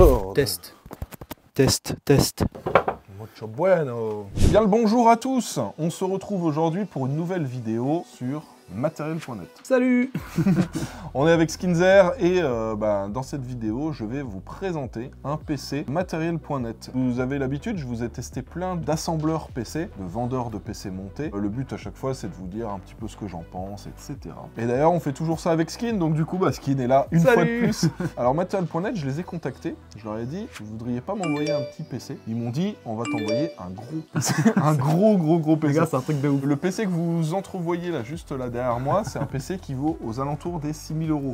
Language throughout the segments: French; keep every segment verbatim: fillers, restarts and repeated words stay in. Discord. Test. Test, test. Mucho bueno. Bien le bonjour à tous. On se retrouve aujourd'hui pour une nouvelle vidéo sur Materiel point net. Salut. On est avec Skinzer et euh, bah, dans cette vidéo, je vais vous présenter un P C Materiel point net. Vous avez l'habitude, je vous ai testé plein d'assembleurs P C, de vendeurs de P C montés. Le but à chaque fois, c'est de vous dire un petit peu ce que j'en pense, et cetera. Et d'ailleurs, on fait toujours ça avec Skin, donc du coup, bah, Skin est là une Salut. fois de plus. Alors Materiel point net, je les ai contactés, je leur ai dit, vous voudriez pas m'envoyer un petit P C? Ils m'ont dit, on va t'envoyer un gros P C. Un gros, gros, gros P C. Les gars, c'est un truc de ouf. Le P C que vous entrevoyez là, juste là derrière, derrière moi, c'est un P C qui vaut aux alentours des six mille euros.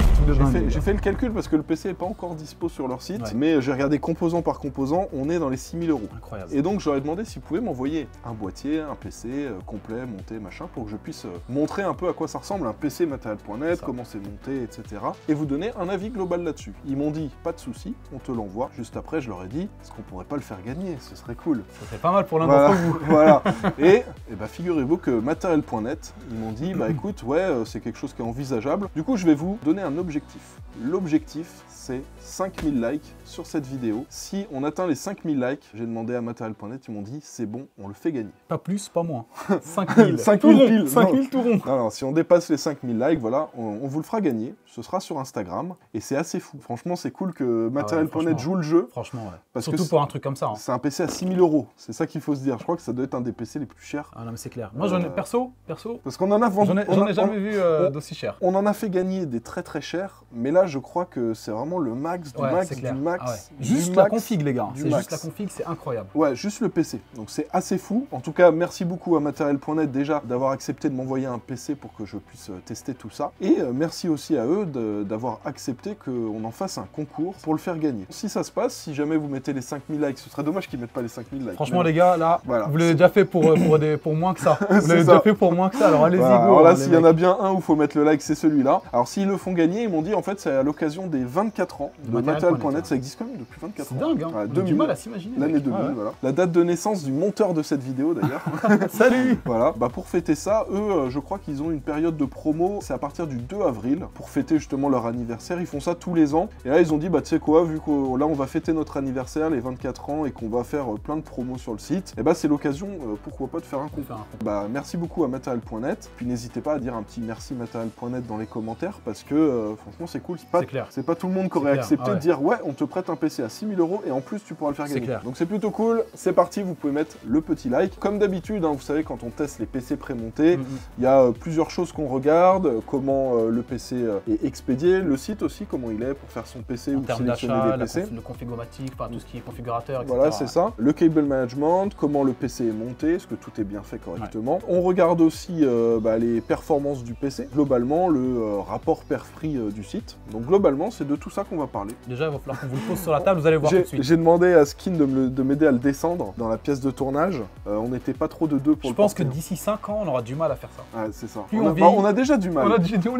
J'ai fait le calcul parce que le P C n'est pas encore dispo sur leur site, ouais. mais j'ai regardé composant par composant, on est dans les six mille euros. Incroyable. Et donc, j'aurais demandé s'ils pouvaient m'envoyer un boîtier, un P C euh, complet, monté, machin, pour que je puisse euh, montrer un peu à quoi ça ressemble, un P C Materiel point net, comment c'est monté, et cetera. Et vous donner un avis global là-dessus. Ils m'ont dit, pas de souci, on te l'envoie. Juste après, je leur ai dit, est-ce qu'on pourrait pas le faire gagner? Ce serait cool. Ça serait pas mal pour l'un d'entre vous. Voilà. Et, et bah, figurez-vous que Materiel point net, ils m'ont dit, bah écoute, ouais, c'est quelque chose qui est envisageable. Du coup, je vais vous donner un objectif. L'objectif, c'est cinq mille likes sur cette vidéo. Si on atteint les cinq mille likes, j'ai demandé à Materiel point net, ils m'ont dit, c'est bon, on le fait gagner. Pas plus, pas moins. cinq mille. cinq mille tout rond. Non, non, si on dépasse les cinq mille likes, voilà, on, on vous le fera gagner. Ce sera sur Instagram. Et c'est assez fou. Franchement, c'est cool que Materiel point net ah ouais, joue le jeu. Franchement, ouais. Parce Surtout que pour un truc comme ça. Hein. C'est un P C à six mille euros. C'est ça qu'il faut se dire. Je crois que ça doit être un des P C les plus chers. Ah non, mais c'est clair. Moi, j'en ai euh... perso, perso. Parce qu'on en a vendu. J'en ai jamais on, vu euh, d'aussi cher. On en a fait gagner des très très chers, mais là je crois que c'est vraiment le max du ouais, max du max. Ah ouais. Juste du la max, config les gars, c'est juste la config, c'est incroyable. Ouais, juste le P C, donc c'est assez fou. En tout cas, merci beaucoup à Materiel point net déjà d'avoir accepté de m'envoyer un P C pour que je puisse tester tout ça. Et euh, merci aussi à eux d'avoir accepté qu'on en fasse un concours pour le faire gagner. Si ça se passe, si jamais vous mettez les cinq mille likes, ce serait dommage qu'ils mettent pas les cinq mille likes. Franchement mais... les gars, là, voilà, vous l'avez déjà fait pour, euh, pour, des, pour moins que ça. Vous l'avez déjà fait pour moins que ça, alors allez-y voilà, go. Alors là, s'il y en a bien un où il faut mettre le like, c'est celui-là. Alors s'ils le font gagner, ils m'ont dit en fait c'est à l'occasion des vingt-quatre ans de Materiel point net. Ça existe quand même depuis vingt-quatre ans. C'est dingue, hein. Ouais, deux mille, du mal à s'imaginer. L'année deux mille, ouais, ouais. Voilà. La date de naissance du monteur de cette vidéo d'ailleurs. Salut. Voilà, bah pour fêter ça, eux, je crois qu'ils ont une période de promo, c'est à partir du deux avril, pour fêter justement leur anniversaire. Ils font ça tous les ans. Et là, ils ont dit, bah tu sais quoi, vu que là on va fêter notre anniversaire, les vingt-quatre ans, et qu'on va faire plein de promos sur le site, et bah c'est l'occasion, euh, pourquoi pas, de faire un concours. Bah merci beaucoup à Materiel point net. Puis n'hésitez pas à dire un petit merci Materiel point net dans les commentaires parce que euh, franchement c'est cool, c'est pas, pas tout le monde qui aurait accepté ah ouais. de dire ouais on te prête un P C à six mille euros et en plus tu pourras le faire gagner. Clair. Donc c'est plutôt cool, c'est parti, vous pouvez mettre le petit like. Comme d'habitude, hein, vous savez quand on teste les P C prémontés, il mm-hmm. y a euh, plusieurs choses qu'on regarde, comment euh, le P C euh, est expédié, le site aussi, comment il est pour faire son P C en ou sélectionner des P C. Conf le configuration, enfin, tout ce qui est configurateur, et cetera. Voilà, c'est ouais. ça. Le cable management, comment le P C est monté, est-ce que tout est bien fait correctement. Ouais. On regarde aussi euh, bah, les performances du P C, globalement le euh, rapport perf-prix euh, du site. Donc globalement c'est de tout ça qu'on va parler. Déjà il va falloir qu'on vous le pose sur la table, vous allez voir tout de suite. J'ai demandé à Skin de m'aider à le descendre dans la pièce de tournage, euh, on n'était pas trop de deux pour Je le pense porter. que d'ici cinq ans on aura du mal à faire ça. Ah, c'est ça, on, on, a, vieille, bah, on a déjà du mal,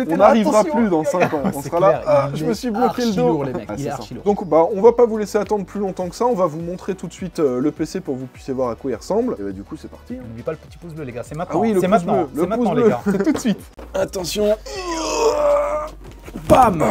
on n'arrivera plus dans cinq ans, on sera clair, là, ah, je me suis bloqué le dos. Les mecs, ah, il est archi lourd. Donc bah, on va pas vous laisser attendre plus longtemps que ça, on va vous montrer tout de suite euh, le P C pour que vous puissiez voir à quoi il ressemble. Et bah, du coup c'est parti. N'oubliez pas le petit pouce bleu les gars, c'est maintenant, c'est maintenant, c'est maintenant les gars. Tout de suite. Attention. Bam!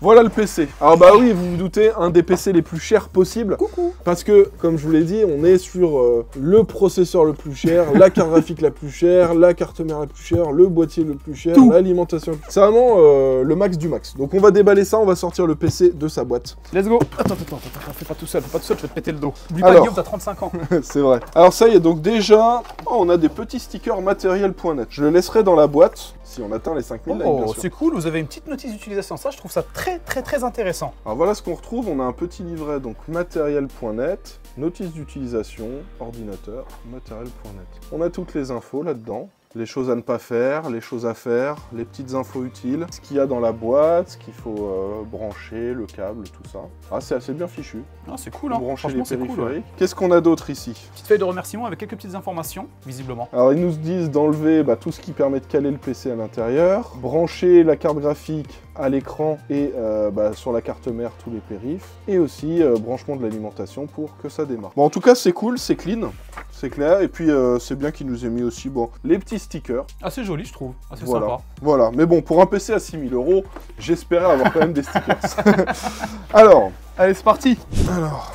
Voilà le P C. Alors bah oui, vous vous doutez, un des P C les plus chers possible. Coucou. Parce que, comme je vous l'ai dit, on est sur euh, le processeur le plus cher, la carte graphique la plus chère, la carte mère la plus chère, le boîtier le plus cher, l'alimentation. C'est vraiment euh, le max du max. Donc on va déballer ça, on va sortir le P C de sa boîte. Let's go. Attends, attends, attends, attends, fais pas tout seul, fais pas tout seul, je vais te péter le dos. Oublie pas Guillaume, t'as trente-cinq ans. C'est vrai. Alors ça y est, donc déjà, oh, on a des petits stickers Materiel point net. Je le laisserai dans la boîte si on atteint les cinq mille likes, bien sûr. C'est cool, vous avez une petite notice d'utilisation. Ça, je trouve ça très très très intéressant. Alors voilà ce qu'on retrouve, on a un petit livret, donc Materiel point net, notice d'utilisation, ordinateur, Materiel point net. On a toutes les infos là-dedans, les choses à ne pas faire, les choses à faire, les petites infos utiles, ce qu'il y a dans la boîte, ce qu'il faut euh, brancher, le câble, tout ça. Ah, c'est assez bien fichu. Ah, c'est cool, hein. Brancher les périphériques. Qu'est-ce qu'on a d'autre ici? Petite feuille de remerciement avec quelques petites informations, visiblement. Alors, ils nous disent d'enlever bah, tout ce qui permet de caler le P C à l'intérieur, brancher la carte graphique à l'écran et euh, bah, sur la carte mère, tous les périphes, et aussi euh, branchement de l'alimentation pour que ça démarre. Bon, en tout cas, c'est cool, c'est clean. C'est clair, et puis euh, c'est bien qu'il nous ait mis aussi bon, les petits stickers. Assez joli, je trouve. Assez voilà. sympa. Voilà, mais bon, pour un P C à six mille euros, j'espérais avoir quand même des stickers. Alors, Allez, c'est parti. Alors,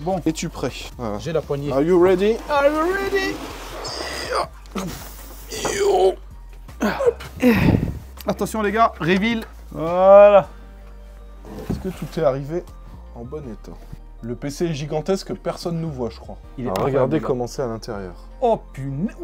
bon, es-tu prêt? Voilà. J'ai la poignée. Are you ready? Are you ready? Yo. Yo. Attention les gars, reveal. Voilà. Est-ce que tout est arrivé en bon état? Le P C est gigantesque, personne nous voit, je crois. Il est... Alors, regardez comment c'est à l'intérieur. Oh punaise.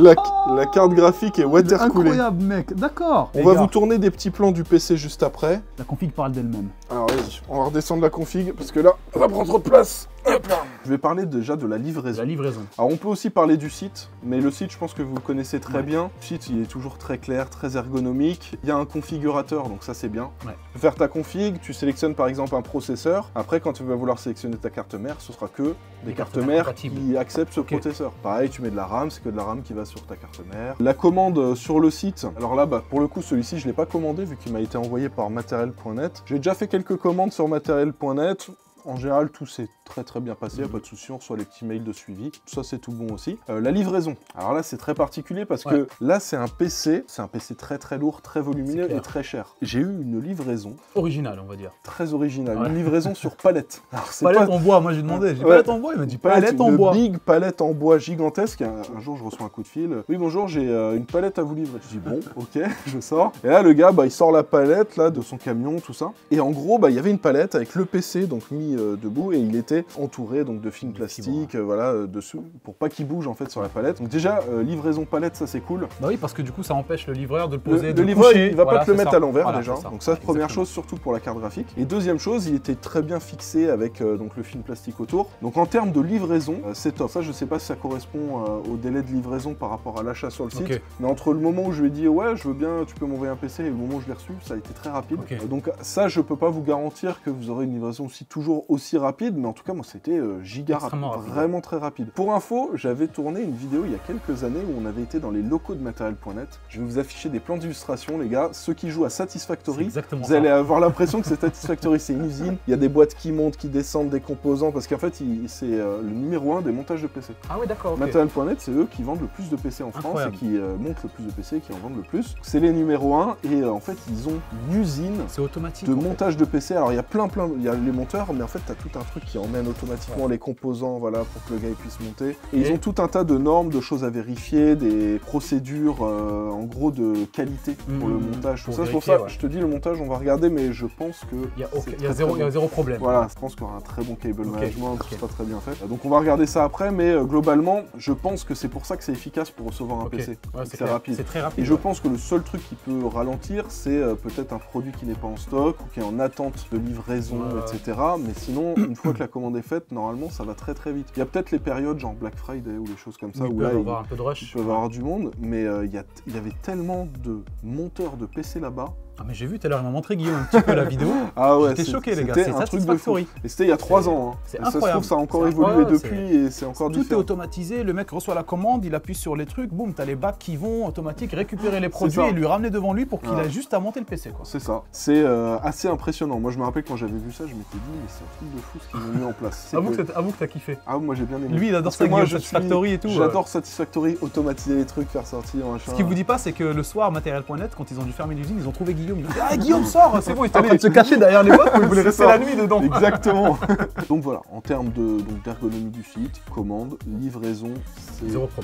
la, la carte graphique est watercoolée. Incroyable, mec. D'accord. On les va gars. vous tourner des petits plans du P C juste après. La config parle d'elle-même. Alors, vas-y, on va redescendre la config, parce que là, on va prendre trop de place. Hop là. Je vais parler déjà de la livraison. La livraison. Alors, on peut aussi parler du site, mais le site, je pense que vous le connaissez très ouais. bien. Le site, il est toujours très clair, très ergonomique. Il y a un configurateur, donc ça, c'est bien. Ouais. Tu peux faire ta config, tu sélectionnes par exemple un processeur. Après, quand tu vas vouloir sélectionner ta carte mère, ce sera que des, des cartes, cartes mères qui acceptent ce okay. processeur. Pareil, tu mets de la RAM, c'est que de la RAM qui va sur ta carte mère. La commande sur le site, alors là, bah, pour le coup, celui-ci, je ne l'ai pas commandé vu qu'il m'a été envoyé par Materiel point net. J'ai déjà fait quelques commandes sur Materiel point net. En général, tout s'est très très bien passé, mmh. pas de souci, on reçoit les petits mails de suivi, ça c'est tout bon aussi. Euh, la livraison, alors là c'est très particulier parce ouais. que là c'est un P C, c'est un P C très très lourd, très volumineux et très cher. J'ai eu une livraison... Originale on va dire. Très originale, ouais. une livraison sur palette. Alors, palette pas... en bois, moi j'ai demandé, j'ai ouais. palette en bois, il m'a dit palette, palette en bois. Big palette en bois gigantesque, un, un jour je reçois un coup de fil, oui bonjour j'ai euh, une palette à vous livrer. Je dis bon, ok, je sors. Et là le gars, bah, il sort la palette là de son camion, tout ça. Et en gros, bah, il y avait une palette avec le P C, donc mis debout, et il était entouré donc de films plastiques, euh, voilà, euh, dessus pour pas qu'il bouge en fait sur la palette. Donc déjà euh, livraison palette, ça c'est cool. Bah oui, parce que du coup ça empêche le livreur de le poser. Le, de le livreur, il va voilà, pas te le mettre ça. à l'envers voilà, déjà. Ça. Donc ça, Exactement. première chose, surtout pour la carte graphique. Et deuxième chose, il était très bien fixé avec euh, donc le film plastique autour. Donc en termes de livraison, euh, c'est top. Ça, je sais pas si ça correspond euh, au délai de livraison par rapport à l'achat sur le site, okay. mais entre le moment où je lui ai dit ouais, je veux bien, tu peux m'envoyer un P C, et le moment où je l'ai reçu, ça a été très rapide. Okay. Euh, donc ça, je peux pas vous garantir que vous aurez une livraison aussi toujours aussi rapide, mais en tout cas moi c'était euh, giga rapide, rapide, vraiment très rapide. Pour info, j'avais tourné une vidéo il y a quelques années où on avait été dans les locaux de Materiel point net. Je vais vous afficher des plans d'illustration les gars, ceux qui jouent à Satisfactory, vous ça. allez avoir l'impression que c'est Satisfactory, c'est une usine, il y a des boîtes qui montent, qui descendent, des composants, parce qu'en fait c'est euh, le numéro un des montages de P C. Ah oui d'accord. Okay. Materiel point net, c'est eux qui vendent le plus de P C en Incroyable. France et qui euh, montent le plus de P C et qui en vendent le plus. C'est les numéro un et euh, en fait ils ont une usine automatique, de montage fait. de P C. Alors il y a plein plein, il y a les monteurs, mais en fait tu as tout un truc qui emmène automatiquement ouais. les composants, voilà, pour que le gars il puisse monter. Et, et ils ont tout un tas de normes, de choses à vérifier, des procédures euh, en gros de qualité pour mmh, le montage. Pour tout ça, c'est pour ça, ouais. je te dis le montage on va regarder, mais je pense que il y a, okay, y a, zéro, bon. y a zéro problème. Voilà, je pense qu'on aura un très bon cable okay. management, okay. tout sera très bien fait. Donc on va regarder ça après, mais euh, globalement je pense que c'est pour ça que c'est efficace pour recevoir un okay. P C. Ouais, c'est rapide. C'est très rapide. Et je ouais. pense que le seul truc qui peut ralentir, c'est euh, peut-être un produit qui n'est pas en stock ou qui est en attente de livraison, euh... et cetera. Mais sinon, une fois que la commande est faite, normalement ça va très très vite. Il y a peut-être les périodes genre Black Friday ou les choses comme ça, il où peut là avoir il, un peu de rush. il peut ouais. avoir du monde, mais euh, il, y a, il y avait tellement de monteurs de P C là-bas. Ah mais j'ai vu tout à l'heure, il m'a montré Guillaume un petit peu la vidéo. Ah ouais, j'étais choqué les gars, c'est Satisfactory. Et c'était il y a trois ans. Hein. C'est incroyable. Ça se trouve, ça a encore évolué depuis et c'est encore différent. Tout est automatisé, le mec reçoit la commande, il appuie sur les trucs, boum, t'as les bacs qui vont automatique récupérer les produits et lui ramener devant lui pour qu'il ah. ait juste à monter le P C. C'est ça, c'est euh, assez impressionnant. Moi je me rappelle quand j'avais vu ça, je m'étais dit mais c'est un truc de fou ce qu'ils ont mis en place. Avoue que, que t'as kiffé. Ah moi j'ai bien aimé. Lui il adore ça, Guillaume, Satisfactory et tout. J'adore Satisfactory, automatiser les trucs, faire sortir. Ce qu'il vous dit pas, c'est que le soir, Materiel point net, quand ils ont dû fermer l'usine, ils ont trouvé Guillaume, il dit, ah Guillaume sort, c'est bon, il était en train de se cacher derrière les boîtes, il voulait rester la nuit dedans. Exactement. Donc voilà, en termes d'ergonomie de, du site, commande, livraison,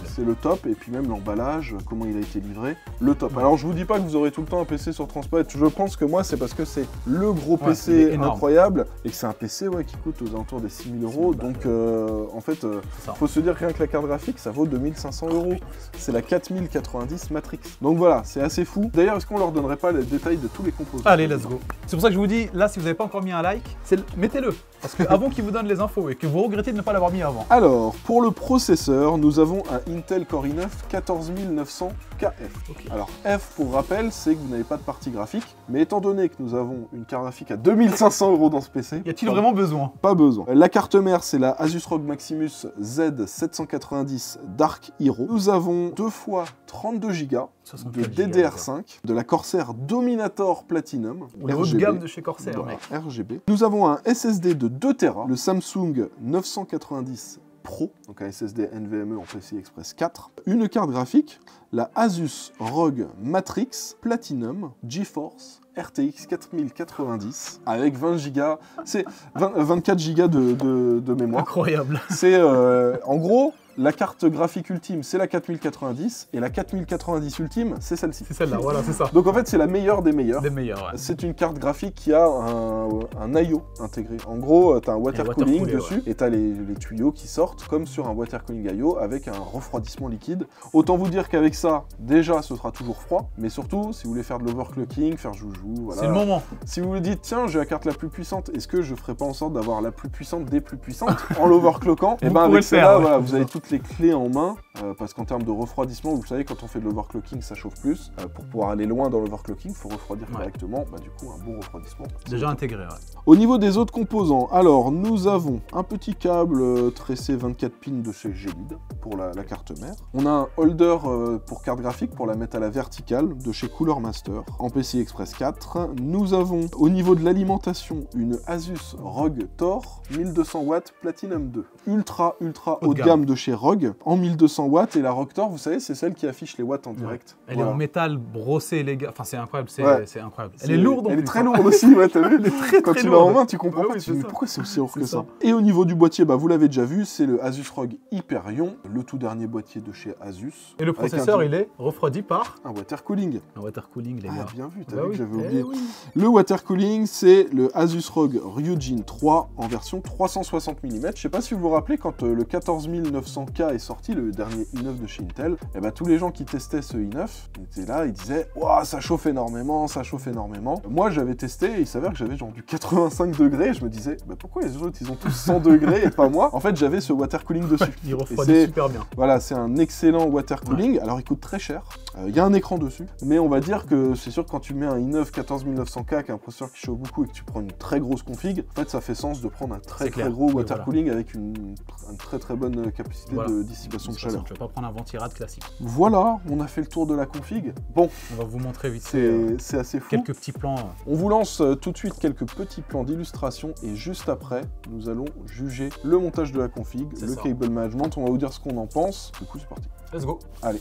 c'est le top, et puis même l'emballage, comment il a été livré, le top. Alors je vous dis pas que vous aurez tout le temps un P C sur transpalette, je pense que moi c'est parce que c'est le gros P C ouais, incroyable, et que c'est un P C ouais, qui coûte aux alentours des six mille euros, donc euh, en fait, euh, faut se dire que rien que la carte graphique, ça vaut deux mille cinq cents euros, c'est la quatre mille quatre-vingt-dix Matrix. Donc voilà, c'est assez fou. D'ailleurs, est-ce qu'on leur donnerait pas les détails de tous les composants? Allez, let's go. C'est pour ça que je vous dis, là, si vous n'avez pas encore mis un like, mettez-le. Parce qu'avant qu'ils vous donnent les infos et que vous regrettez de ne pas l'avoir mis avant. Alors, pour le processeur, nous avons un Intel Core i neuf quatorze mille neuf cents K F. Okay. Alors, F, pour rappel, c'est que vous n'avez pas de partie graphique. Mais étant donné que nous avons une carte graphique à deux mille cinq cents euros dans ce P C... Y a-t-il vraiment besoin? Pas besoin. La carte mère, c'est la Asus R O G Maximus Z sept cent quatre-vingt-dix Dark Hero. Nous avons deux fois trente-deux gigas de D D R cinq, de la Corsair Dominator Platinum. Le haut de gamme de chez Corsair, bah, mec. R G B. Nous avons un S S D de deux Tera, le Samsung neuf cent quatre-vingt-dix Pro, donc un S S D N V M E en P C I Express quatre. Une carte graphique, la Asus R O G Matrix Platinum GeForce R T X quatre mille quatre-vingt-dix avec vingt giga, c'est vingt-quatre giga de, de, de mémoire. Incroyable. C'est euh, en gros la carte graphique ultime, c'est la quatre mille quatre-vingt-dix et la quatre mille quatre-vingt-dix ultime, c'est celle-ci. C'est celle-là, voilà, c'est ça. Donc en fait, c'est la meilleure des meilleures. Des meilleures. Ouais. C'est une carte graphique qui a un, un I O intégré. En gros, tu as un water, water cooling coolé, dessus, ouais. Et tu as les, les tuyaux qui sortent comme sur un water cooling I O avec un refroidissement liquide. Autant vous dire qu'avec ça, déjà, ce sera toujours froid, mais surtout, si vous voulez faire de l'overclocking, faire joujou, voilà. C'est le moment. Si vous vous dites, tiens, j'ai la carte la plus puissante, est-ce que je ferais pas en sorte d'avoir la plus puissante des plus puissantes en l'overclockant? Et ben avec celle-là, ouais. Voilà, vous avez toutes les clés en main, euh, parce qu'en termes de refroidissement, vous savez, quand on fait de l'overclocking, ça chauffe plus. Euh, pour pouvoir aller loin dans l'overclocking, il faut refroidir, ouais, correctement. Bah, du coup, un bon refroidissement. Déjà intégré, ouais. Au niveau des autres composants, alors, nous avons un petit câble euh, tressé vingt-quatre pins de chez GELID pour la, la carte mère. On a un holder euh, pour carte graphique pour la mettre à la verticale de chez Cooler Master en P C I Express quatre. Nous avons, au niveau de l'alimentation, une Asus R O G Thor mille deux cents watts Platinum deux. Ultra, ultra haut de gamme de chez R O G en mille deux cents watts, et la R O G Thor, vous savez, c'est celle qui affiche les watts en direct. Elle voilà. est en métal brossé, les gars. Enfin, c'est incroyable, c'est ouais. incroyable. Elle est, est lourde en Elle plus, est très lourde aussi, ouais, t'as vu. Elle est très, Quand très tu l'as en main, tu comprends bah pas. Oui, tu dis, pourquoi c'est aussi lourd que ça. ça Et au niveau du boîtier, bah, vous l'avez déjà vu, c'est le Asus R O G Hyperion, le tout dernier boîtier de chez Asus. Et le processeur, un... il est refroidi par un water cooling. Un water cooling, les gars. Ah, bien vu, t'as bah vu oui. que j'avais oublié. Eh oui. Le water cooling, c'est le Asus R O G Ryujin trois en version trois cent soixante millimètres. Je sais pas si vous vous rappelez, quand le quatorze mille neuf cents K est sorti, le dernier i neuf de chez Intel, et bah tous les gens qui testaient ce i neuf étaient là, ils disaient waouh, ça chauffe énormément, ça chauffe énormément. Moi j'avais testé et il s'avère que j'avais genre du quatre-vingt-cinq degrés, et je me disais bah pourquoi les autres ils ont tous cent degrés et pas moi. En fait j'avais ce water cooling dessus. Il refroidit super bien. Voilà, c'est un excellent water cooling, ouais. Alors il coûte très cher, il euh, y a un écran dessus, mais on va dire que c'est sûr que quand tu mets un i neuf quatorze mille neuf cents K avec un processeur qui chauffe beaucoup et que tu prends une très grosse config, en fait ça fait sens de prendre un très très gros water voilà. cooling avec une, une très très bonne capacité voilà. de dissipation de chaleur. Tu vas pas prendre un ventirad classique. Voilà, on a fait le tour de la config. Bon, on va vous montrer vite. C'est euh, assez fou. Quelques petits plans. On vous lance euh, tout de suite quelques petits plans d'illustration, et juste après, nous allons juger le montage de la config, le ça. cable management. On va vous dire ce qu'on en pense. Du coup, c'est parti. Let's go. Allez.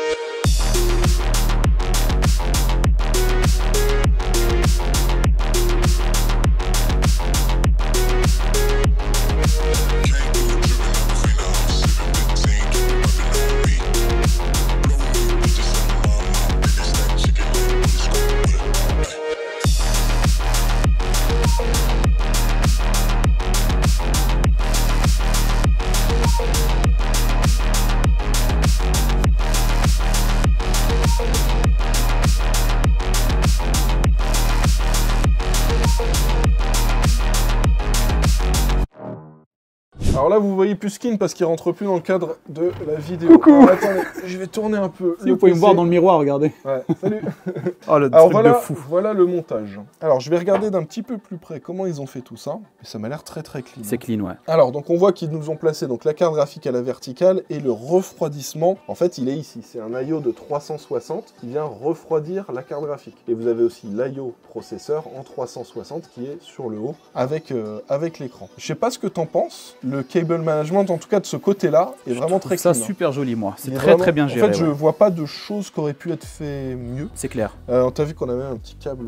Alors là, vous voyez plus Skin parce qu'il rentre plus dans le cadre de la vidéo. Coucou. Alors, attendez, je vais tourner un peu. Si vous pouvez me voir dans le miroir, regardez. Ouais, salut. Oh, le Alors truc voilà, de fou. Voilà le montage. Alors je vais regarder d'un petit peu plus près comment ils ont fait tout ça. Et ça m'a l'air très très clean. C'est clean, ouais. Alors donc on voit qu'ils nous ont placé donc la carte graphique à la verticale, et le refroidissement, en fait, il est ici. C'est un I O de trois cent soixante qui vient refroidir la carte graphique. Et vous avez aussi l'I O processeur en trois cent soixante qui est sur le haut avec euh, avec l'écran. Je sais pas ce que t'en penses. Le cable management, en tout cas de ce côté-là, est je vraiment très clean. Ça super joli, moi. C'est très vraiment... très bien géré. En fait, je ouais. vois pas de choses qui auraient pu être fait mieux. C'est clair. Euh, T'as vu qu'on avait un petit câble.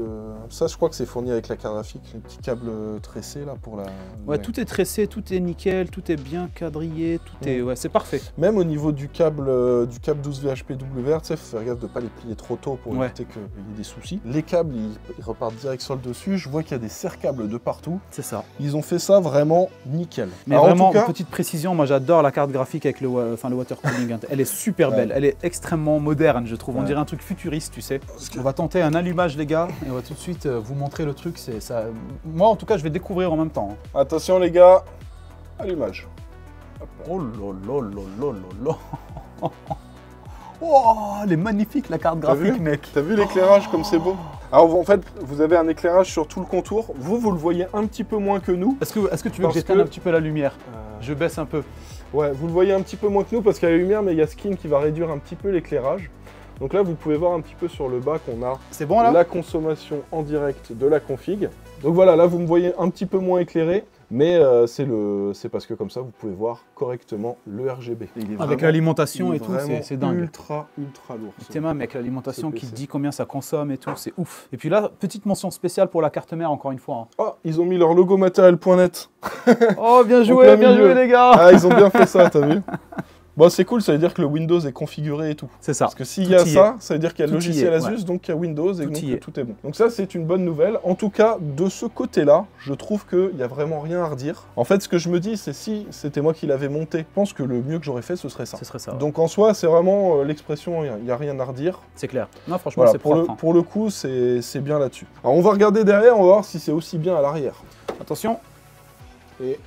Ça, je crois que c'est fourni avec la carte graphique, un petit câble tressé là pour la. Ouais, ouais, tout est tressé, tout est nickel, tout est bien quadrillé, tout ouais. est. Ouais, c'est parfait. Même au niveau du câble, euh, du câble douze V H P W R, tu sais, faut faire gaffe de pas les plier trop tôt pour ouais. éviter qu'il y ait des soucis. Les câbles, ils, ils repartent direct sur le dessus. Je vois qu'il y a des serre-câbles de partout. C'est ça. Ils ont fait ça vraiment nickel. Mais Alors, vraiment, En cas, petite précision, moi j'adore la carte graphique avec le, enfin, le water cooling. Elle est super belle, ouais. elle est extrêmement moderne, je trouve. Ouais. On dirait un truc futuriste, tu sais. On va tenter un allumage, les gars, et on va tout de suite vous montrer le truc. C'est ça. Moi, en tout cas, je vais découvrir en même temps. Attention, les gars, allumage. Oh lolololololol. Oh, elle est magnifique, la carte graphique, mec. T'as vu l'éclairage, oh. comme c'est beau. Alors en fait, vous avez un éclairage sur tout le contour. Vous, vous le voyez un petit peu moins que nous. Est-ce que, est-ce que tu veux que j'éteigne un petit peu la lumière ? euh... Je baisse un peu. Ouais, vous le voyez un petit peu moins que nous parce qu'il y a la lumière, mais il y a Skin qui va réduire un petit peu l'éclairage. Donc là, vous pouvez voir un petit peu sur le bas qu'on a c'est bon, là la consommation en direct de la config. Donc voilà, là, vous me voyez un petit peu moins éclairé. Mais euh, c'est le, c'est parce que comme ça, vous pouvez voir correctement le R G B. Vraiment, avec l'alimentation et tout, c'est dingue. Ultra, ultra lourd. T'es même avec l'alimentation qui dit combien ça consomme et tout, c'est ouf. Et puis là, petite mention spéciale pour la carte mère, encore une fois. Hein. Oh, ils ont mis leur logo Materiel point net. Oh, bien joué, bien milieu. joué les gars. Ah, ils ont bien fait ça, t'as vu. Bon, c'est cool, ça veut dire que le Windows est configuré et tout. C'est ça. Parce que s'il y a ça, ça veut dire qu'il y a le logiciel Asus, donc il y a Windows et donc tout est bon. Donc ça, c'est une bonne nouvelle. En tout cas, de ce côté-là, je trouve qu'il n'y a vraiment rien à redire. En fait, ce que je me dis, c'est si c'était moi qui l'avais monté, je pense que le mieux que j'aurais fait, ce serait ça. Ce serait ça. Ouais. Donc en soi, c'est vraiment euh, l'expression, il n'y a rien à redire. C'est clair. Non, franchement, voilà, c'est propre. Hein. Pour le coup, c'est bien là-dessus. Alors on va regarder derrière, on va voir si c'est aussi bien à l'arrière. Attention. Et...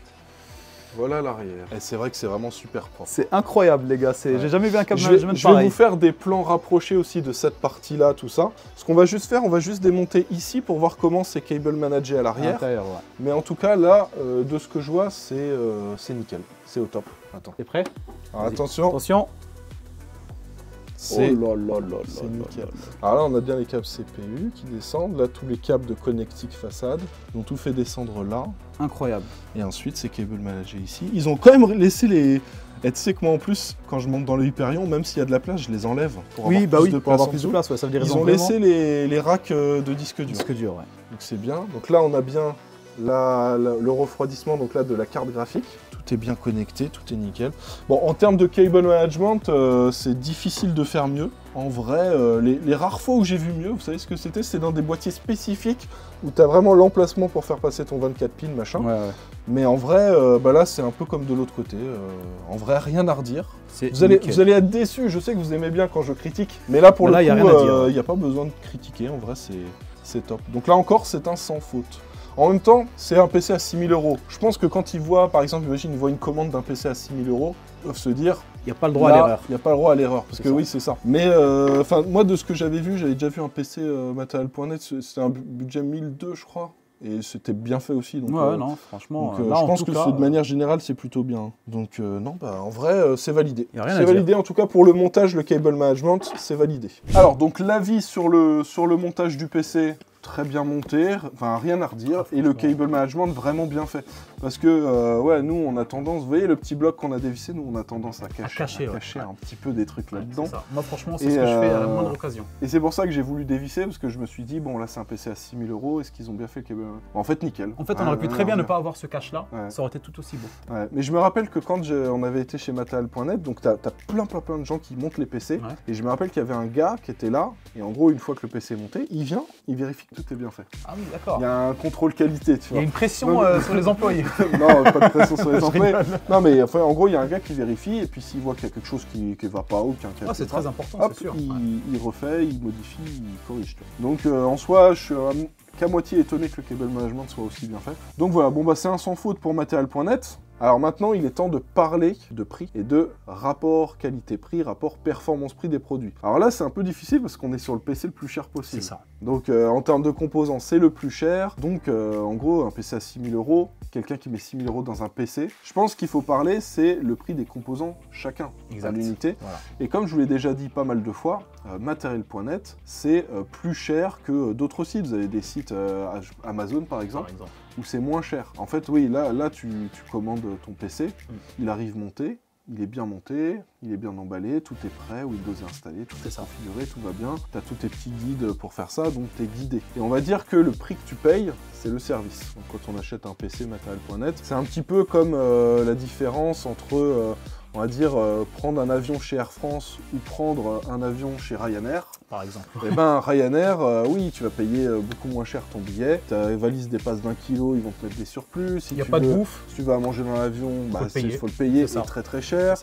voilà l'arrière. Et c'est vrai que c'est vraiment super propre. C'est incroyable les gars, ouais. J'ai jamais vu un câble management pareil. Je vais vous faire des plans rapprochés aussi de cette partie-là, tout ça. Ce qu'on va juste faire, on va juste démonter ici pour voir comment c'est cable managé à l'arrière. Ouais. Mais en tout cas, là, euh, de ce que je vois, c'est euh, nickel. C'est au top. Attends. T'es prêt? Alors, attention. Attention. C'est oh nickel. Alors là, on a bien les câbles C P U qui descendent. Là, tous les câbles de connectique façade. Ils ont tout fait descendre là. Incroyable. Et ensuite, c'est cable managé ici. Ils ont quand même laissé les... Et tu sais que moi, en plus, quand je monte dans le Hyperion, même s'il y a de la place, je les enlève pour oui, avoir bah plus oui, de pour avoir plus de place. Ouais, ça veut dire ils, ils ont vraiment... laissé les, les racks de disque dur. Disque dur, ouais. Donc c'est bien. Donc là, on a bien la, la, le refroidissement donc là, de la carte graphique. Est bien connecté, tout est nickel. Bon, en termes de cable management, euh, c'est difficile de faire mieux. En vrai, euh, les, les rares fois où j'ai vu mieux, vous savez ce que c'était? C'est dans des boîtiers spécifiques où tu as vraiment l'emplacement pour faire passer ton vingt-quatre pins, machin. Ouais, ouais. Mais en vrai, euh, bah là, c'est un peu comme de l'autre côté. Euh, en vrai, rien à redire. Vous allez, vous allez être déçus. Je sais que vous aimez bien quand je critique. Mais là, pour bah le là, coup, il n'y a, euh, a pas besoin de critiquer. En vrai, c'est top. Donc là encore, c'est un sans faute. En même temps, c'est un P C à six mille euros. Je pense que quand ils voient, par exemple, imagine, ils voient une commande d'un P C à six mille euros, ils doivent se dire... il n'y a pas le droit là, à l'erreur. Il n'y a pas le droit à l'erreur, parce que ça. Oui, c'est ça. Mais enfin, euh, moi, de ce que j'avais vu, j'avais déjà vu un P C euh, Materiel point net, c'était un budget mille deux, je crois. Et c'était bien fait aussi. Donc, ouais, euh, non, franchement. Donc, euh, là, je pense que cas, de manière générale, c'est plutôt bien. Donc, euh, non, bah, en vrai, euh, c'est validé. C'est validé, en tout cas, pour le montage, le cable management, c'est validé. Alors, donc, l'avis sur le, sur le montage du P C... très bien monté, enfin rien à redire, et le cable management vraiment bien fait. Parce que, euh, ouais, nous on a tendance, vous voyez le petit bloc qu'on a dévissé, nous on a tendance à cacher, à cacher, à cacher ouais. un petit peu des trucs là-dedans. Moi franchement, c'est ce que euh... je fais à la moindre occasion. Et c'est pour ça que j'ai voulu dévisser, parce que je me suis dit, bon là c'est un P C à six mille euros, est-ce qu'ils ont bien fait le cable management? En fait, nickel. En fait, on aurait ouais, pu ouais, très bien ouais. ne pas avoir ce cache-là, ouais. ça aurait été tout aussi beau. Ouais. Mais je me rappelle que quand je... on avait été chez Materiel point net, donc t'as as plein plein plein de gens qui montent les P C, ouais. et je me rappelle qu'il y avait un gars qui était là, et en gros, une fois que le P C est monté, il vient, il vérifie tout est bien fait. Ah oui, d'accord. Il y a un contrôle qualité, tu vois. Il y a une pression euh, sur les employés. Non, pas de pression sur les employés. Non, mais enfin, en gros, il y a un gars qui vérifie et puis s'il voit qu'il y a quelque chose qui ne va pas ou qu'il y a un cas. Ah, c'est très important, c'est sûr. Il, ouais. il refait, il modifie, il corrige. Donc, euh, en soi, je suis euh, qu'à moitié étonné que le cable management soit aussi bien fait. Donc voilà, bon, bah, c'est un sans faute pour Materiel point net. Alors maintenant, il est temps de parler de prix et de rapport qualité-prix, rapport performance-prix des produits. Alors là, c'est un peu difficile parce qu'on est sur le P C le plus cher possible. C'est ça. Donc euh, en termes de composants, c'est le plus cher. Donc euh, en gros, un P C à six mille euros, quelqu'un qui met six mille euros dans un P C, je pense qu'il faut parler, c'est le prix des composants chacun exact. À l'unité. Voilà. Et comme je vous l'ai déjà dit pas mal de fois, euh, Materiel point net, c'est euh, plus cher que euh, d'autres sites. Vous avez des sites euh, Amazon par exemple. Par exemple. Où c'est moins cher. En fait, oui, là, là tu, tu commandes ton P C, mm. il arrive monté, il est bien monté, il est bien emballé, tout est prêt, Windows est installé, tout est, est configuré, tout va bien. Tu as tous tes petits guides pour faire ça, donc tu es guidé. Et on va dire que le prix que tu payes, c'est le service. Donc, quand on achète un P C Materiel point net, c'est un petit peu comme euh, la différence entre... Euh, on va dire euh, prendre un avion chez Air France ou prendre un avion chez Ryanair. Par exemple. Eh ben Ryanair, euh, oui, tu vas payer beaucoup moins cher ton billet. Ta valise dépasse d'un kilo, ils vont te mettre des surplus. Si Il n'y a pas veux, de bouffe. Si tu vas manger dans l'avion, il bah, faut le payer, c'est très très cher.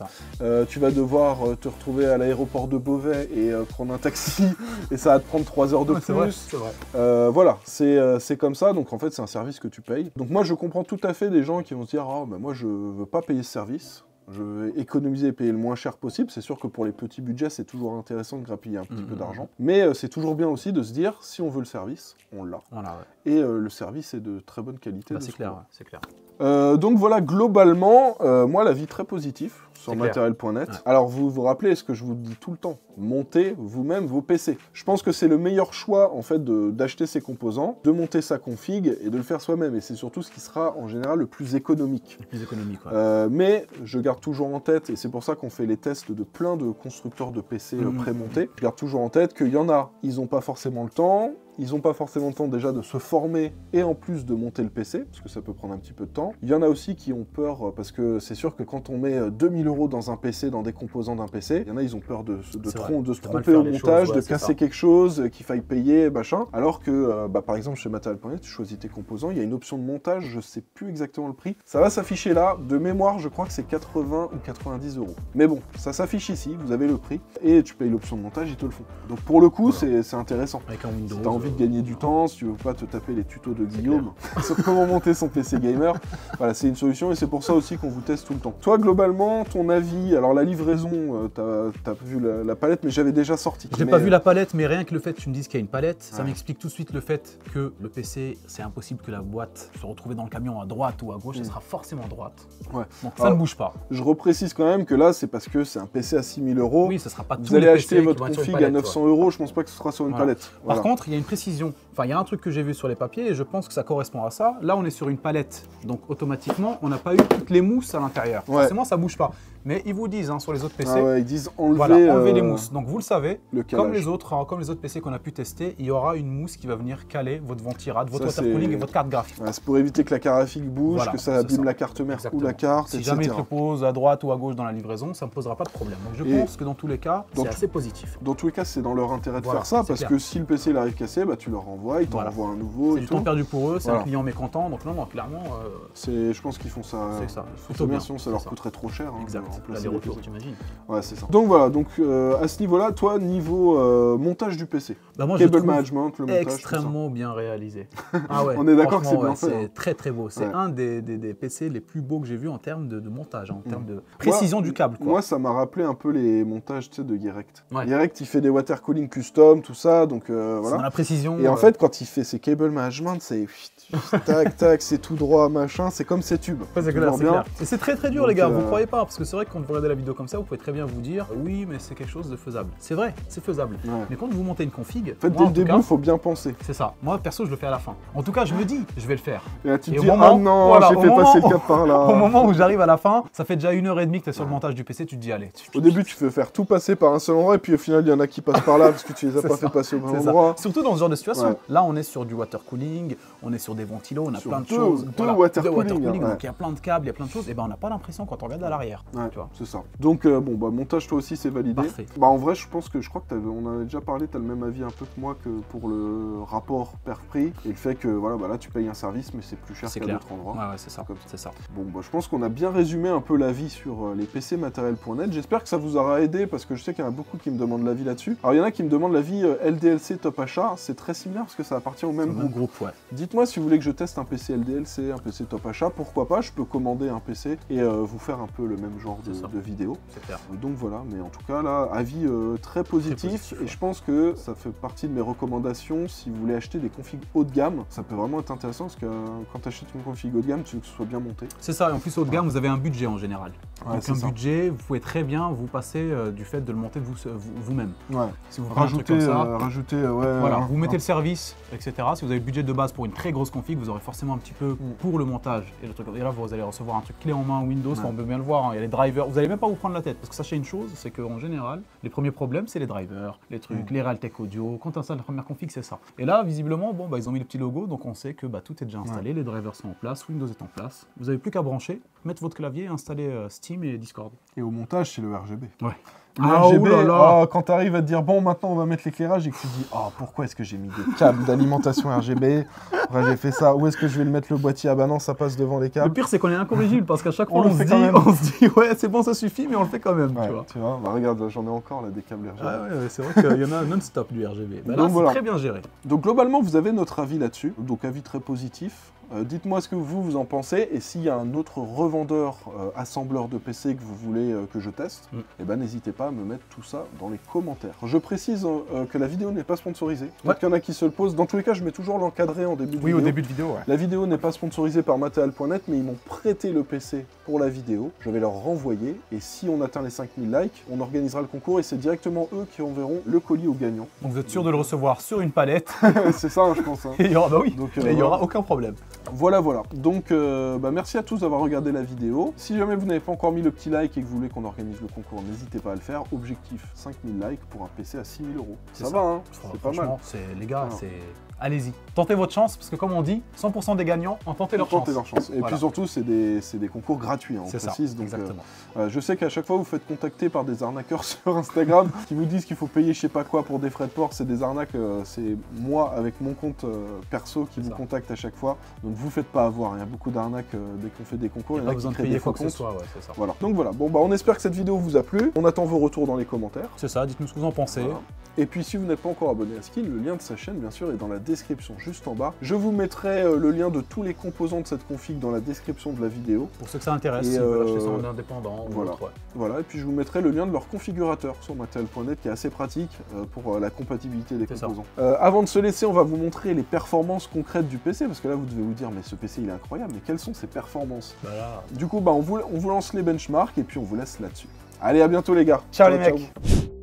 Euh, tu vas devoir euh, te retrouver à l'aéroport de Beauvais et euh, prendre un taxi et ça va te prendre trois heures de ouais, plus. C'est vrai. Euh, voilà, c'est euh, comme ça. Donc en fait, c'est un service que tu payes. Donc moi, je comprends tout à fait des gens qui vont se dire « Ah, oh, ben, moi, je veux pas payer ce service. » Je vais économiser et payer le moins cher possible. C'est sûr que pour les petits budgets, c'est toujours intéressant de grappiller un petit mmh, peu d'argent. Mais euh, c'est toujours bien aussi de se dire, si on veut le service, on l'a. Voilà, ouais. Et euh, le service est de très bonne qualité. Bah, c'est clair, c'est clair. Euh, donc voilà, globalement, euh, moi, l'avis très positif. sur Materiel point net. Ouais. Alors vous vous rappelez ce que je vous dis tout le temps, montez vous-même vos P C. Je pense que c'est le meilleur choix en fait d'acheter ses composants, de monter sa config et de le faire soi-même. Et c'est surtout ce qui sera en général le plus économique. Le plus économique, ouais. euh, Mais je garde toujours en tête, et c'est pour ça qu'on fait les tests de plein de constructeurs de P C mmh. prémontés, je garde toujours en tête qu'il y en a, ils n'ont pas forcément le temps, ils n'ont pas forcément le temps déjà de se former et en plus de monter le P C, parce que ça peut prendre un petit peu de temps. Il y en a aussi qui ont peur, parce que c'est sûr que quand on met deux mille euros dans un P C, dans des composants d'un P C, il y en a, ils ont peur de, de, trom de se tromper au montage, choses, ouais, de casser ça. quelque chose, qu'il faille payer, machin. Alors que, euh, bah, par exemple, chez Materiel point net, tu choisis tes composants, il y a une option de montage, je sais plus exactement le prix. Ça va s'afficher là, de mémoire, je crois que c'est quatre-vingts ou quatre-vingt-dix euros. Mais bon, ça s'affiche ici, vous avez le prix, et tu payes l'option de montage, ils te le font. Donc pour le coup, voilà. c'est intéressant. Avec un Windows, de gagner du temps, si tu veux pas te taper les tutos de Guillaume sur comment monter son P C gamer. Voilà, c'est une solution et c'est pour ça aussi qu'on vous teste tout le temps. Toi, globalement, ton avis, alors la livraison, euh, t'as pas vu la, la palette, mais j'avais déjà sorti. J'ai pas euh... vu la palette, mais rien que le fait que tu me dises qu'il y a une palette, ouais. ça m'explique tout de suite le fait que le P C, c'est impossible que la boîte se retrouve dans le camion à droite ou à gauche, elle mmh. sera forcément à droite. Ouais. Donc, alors, ça ne bouge pas. Je reprécise quand même que là, c'est parce que c'est un P C à six mille euros. Oui, ça sera pas tout. Vous allez acheter votre config palette, à neuf cents euros, je pense pas que ce sera sur une voilà. palette. Voilà. Par contre, il y a une précision. Enfin, il y a un truc que j'ai vu sur les papiers et je pense que ça correspond à ça. Là, on est sur une palette, donc automatiquement, on n'a pas eu toutes les mousses à l'intérieur. Ouais. Forcément, ça bouge pas. Mais ils vous disent hein, sur les autres P C, ah ouais, ils disent enlever, voilà, enlever euh... les mousses. Donc vous le savez, le comme les autres, hein, comme les autres P C qu'on a pu tester, il y aura une mousse qui va venir caler votre ventirad, votre watercooling et votre carte graphique. Ouais, c'est pour éviter que la carte graphique bouge, voilà, que ça abîme ça. la carte mère Exactement. ou la carte, si et cetera. Si jamais tu poses à droite ou à gauche dans la livraison, ça ne me posera pas de problème. Donc je et pense que dans tous les cas, c'est assez positif. Dans tous les cas, c'est dans leur intérêt de voilà, faire ça parce clair. que si le P C il arrive cassé, bah, tu leur renvoies, ils t'en voilà. renvoient un nouveau. C'est du tout. temps perdu pour eux, c'est voilà. un client mécontent. Donc non, non clairement, euh... je pense qu'ils font ça. Sinon, ça leur coûterait trop cher. Exactement. Les retours, t'imagines. Ouais, c'est ça. Donc voilà, donc euh, à ce niveau-là, toi, niveau euh, montage du P C, bah moi, cable management, le montage, extrêmement bien réalisé. Ah ouais, on est d'accord que c'est ouais, bien fait. C'est hein. très très beau. C'est ouais. un des, des, des P C les plus beaux que j'ai vu en termes de, de montage, en mmh. termes de précision moi, du câble. Quoi. Moi, ça m'a rappelé un peu les montages de Direct. Ouais. Direct, il fait des watercooling custom, tout ça, donc euh, voilà. Dans la précision. Et euh... en fait, quand il fait ses cable management, c'est tac tac, c'est tout droit, machin. C'est comme ces tubes. Ouais, c'est clair, clair. Et c'est très très dur, donc, les gars. Vous croyez pas, parce que c'est vrai. Quand vous regardez la vidéo comme ça, vous pouvez très bien vous dire oui, mais c'est quelque chose de faisable. C'est vrai, c'est faisable. Ouais. Mais quand vous montez une config, en fait, dès le début, il faut bien penser. C'est ça. Moi, perso, je le fais à la fin. En tout cas, je me dis, je vais le faire. Et là, tu te dis, ah non, voilà, j'ai fait moment, passer le cap par là. Au moment où j'arrive à la fin, ça fait déjà une heure et demie que tu es sur ouais. le montage du P C, tu te dis, allez. Tu, tu, au début, tu veux faire tout passer par un seul endroit, et puis au final, il y en a qui passent par là parce que tu les as pas ça. fait passer au bon endroit. Ça. Surtout dans ce genre de situation. Ouais. Là, on est sur du water cooling, on est sur des ventilos, on a sur plein de deux, choses. Deux water cooling. Donc il y a plein de câbles, il y a plein de choses. Et ben, on n'a pas l'impression quand on regarde à l'arrière. C'est ça. Donc euh, bon bah montage toi aussi c'est validé. Parfait. Bah en vrai je pense que je crois que on en a déjà parlé, tu as le même avis un peu que moi que pour le rapport perf-prix et le fait que voilà bah là tu payes un service mais c'est plus cher qu'à d'autres endroits. Ouais, ouais, c'est ça. C'est ça. Bon bah je pense qu'on a bien résumé un peu l'avis sur euh, les P C Materiel point net. J'espère que ça vous aura aidé parce que je sais qu'il y en a beaucoup qui me demandent l'avis là-dessus. Alors il y en a qui me demandent l'avis euh, L D L C Top Achat, c'est très similaire parce que ça appartient au même groupe. Même groupe ouais. Dites-moi si vous voulez que je teste un P C L D L C, un P C Top Achat, pourquoi pas, je peux commander un P C et euh, vous faire un peu le même genre de, de vidéo. Donc voilà, mais en tout cas là, avis euh, très, positif, très positif et ouais. je pense que ça fait partie de mes recommandations si vous voulez acheter des configs haut de gamme, ça peut vraiment être intéressant parce que euh, quand tu achètes une config haut de gamme, tu veux que ce soit bien monté. C'est ça, et en plus haut de gamme, ouais. vous avez un budget en général. Ouais, donc un ça. budget, vous pouvez très bien vous passer euh, du fait de le monter vous-même. Vous, vous ouais. Si vous rajoutez, ça, euh, rajoutez euh, ouais, voilà, euh, vous mettez hein. le service, et cetera. Si vous avez le budget de base pour une très grosse config, vous aurez forcément un petit peu pour le montage. Et, le truc, et là, vous allez recevoir un truc clé en main Windows, ouais. on peut bien le voir, hein. Il y a les drivers, vous n'allez même pas vous prendre la tête. Parce que sachez une chose, c'est qu'en général, les premiers problèmes, c'est les drivers, les trucs, mmh. les Realtek Audio. Quand tu installes la première config, c'est ça. Et là, visiblement, bon, bah, ils ont mis le petit logo, donc on sait que bah, tout est déjà installé, ouais. les drivers sont en place, Windows est en place. Vous n'avez plus qu'à brancher, mettre votre clavier, installer euh, Steam et Discord. Et au montage, c'est le R G B. Ouais. Le ah, R G B, oh là là. Oh, quand tu arrives à te dire, bon, maintenant on va mettre l'éclairage et que tu te dis, oh, pourquoi est-ce que j'ai mis des câbles d'alimentation R G B? Après, j'ai fait ça. Où est-ce que je vais le mettre le boîtier? Ah bah non, ça passe devant les câbles. Le pire, c'est qu'on est incorrigible parce qu'à chaque fois, on, on, se dit, on se dit, ouais, c'est bon, ça suffit, mais on le fait quand même. Ouais, tu vois, tu vois bah, regarde, j'en ai encore là des câbles R G B. Ah ouais, ouais, c'est vrai qu'il y en a non-stop du R G B. Bah, là, c'est voilà. très bien géré. Donc, globalement, vous avez notre avis là-dessus. Donc, avis très positif. Euh, dites-moi ce que vous, vous en pensez, et s'il y a un autre revendeur euh, assembleur de P C que vous voulez euh, que je teste, mm. eh ben, n'hésitez pas à me mettre tout ça dans les commentaires. Je précise euh, que la vidéo n'est pas sponsorisée, donc il y en a qui se le posent. Dans tous les cas, je mets toujours l'encadré en début de oui, vidéo. Oui, au début de vidéo, ouais. La vidéo n'est pas sponsorisée par Materiel point net, mais ils m'ont prêté le P C pour la vidéo. Je vais leur renvoyer, et si on atteint les cinq mille likes, on organisera le concours, et c'est directement eux qui enverront le colis au gagnant. Donc vous êtes sûr de le recevoir sur une palette. C'est ça, hein, je pense. Hein. Et il y aura, bah oui, donc, euh, et il n'y aura aucun problème. Voilà, voilà. Donc, euh, bah, merci à tous d'avoir regardé la vidéo. Si jamais vous n'avez pas encore mis le petit like et que vous voulez qu'on organise le concours, n'hésitez pas à le faire. Objectif, cinq mille likes pour un P C à six mille euros. Ça, ça va, hein, c'est pas mal. Les gars, c'est... Allez-y, tentez votre chance, parce que comme on dit, cent pour cent des gagnants ont tenté leur chance. Leur chance. Et voilà. Puis surtout, c'est des, des concours gratuits, hein, on précise. Ça, donc, exactement. Euh, je sais qu'à chaque fois, vous faites contacter par des arnaqueurs sur Instagram qui vous disent qu'il faut payer je sais pas quoi pour des frais de port. C'est des arnaques, euh, c'est moi avec mon compte euh, perso qui vous ça. contacte à chaque fois. Donc vous faites pas avoir, il y a beaucoup d'arnaques euh, dès qu'on fait des concours. Il y en a qui créent des faux comptes. Ouais, voilà. Donc voilà, bon bah on espère que cette vidéo vous a plu. On attend vos retours dans les commentaires. C'est ça, dites-nous ce que vous en pensez. Voilà. Et puis si vous n'êtes pas encore abonné à Skin, le lien de sa chaîne bien sûr est dans la description juste en bas. Je vous mettrai euh, le lien de tous les composants de cette config dans la description de la vidéo. Pour ceux que ça intéresse, si vous voulez acheter ça en indépendant voilà. ou autre. Ouais. Voilà, et puis je vous mettrai le lien de leur configurateur sur Materiel point net qui est assez pratique euh, pour euh, la compatibilité des composants. Euh, avant de se laisser, on va vous montrer les performances concrètes du P C, parce que là vous devez vous dire mais ce P C il est incroyable, mais quelles sont ses performances voilà. Du coup bah, on, vous, on vous lance les benchmarks et puis on vous laisse là-dessus. Allez à bientôt les gars. Ciao, ciao les mecs. Ciao.